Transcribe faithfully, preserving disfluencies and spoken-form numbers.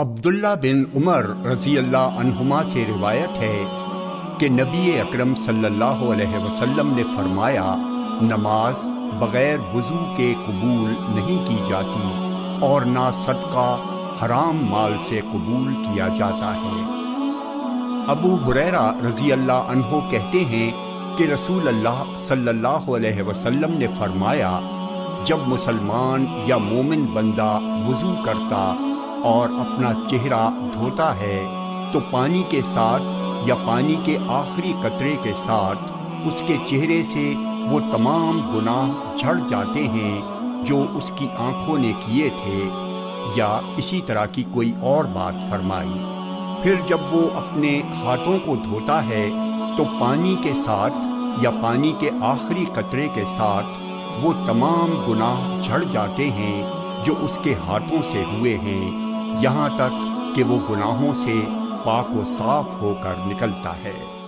अब्दुल्लाह बिन उमर रजी अल्लाह अन्हुमा से रिवायत है कि नबी अकरम सल्लल्लाहु अलैहि वसल्लम ने फरमाया, नमाज बग़ैर वज़ू के कबूल नहीं की जाती और ना सदका हराम माल से कबूल किया जाता है। अबू हुरैरा रजी अल्लाह अन्हो कहते हैं कि रसूल अल्लाह सल्लल्लाहु अलैहि वसल्लम ने फरमाया, जब मुसलमान या मोमिन बंदा वज़ू करता और अपना चेहरा धोता है तो पानी के साथ या पानी के आखिरी कतरे के साथ उसके चेहरे से वो तमाम गुनाह झड़ जाते हैं जो उसकी आँखों ने किए थे, या इसी तरह की कोई और बात फरमाई। फिर जब वो अपने हाथों को धोता है तो पानी के साथ या पानी के आखिरी कतरे के साथ वो तमाम गुनाह झड़ जाते हैं जो उसके हाथों से हुए हैं, यहाँ तक कि वो गुनाहों से पाक व साफ होकर निकलता है।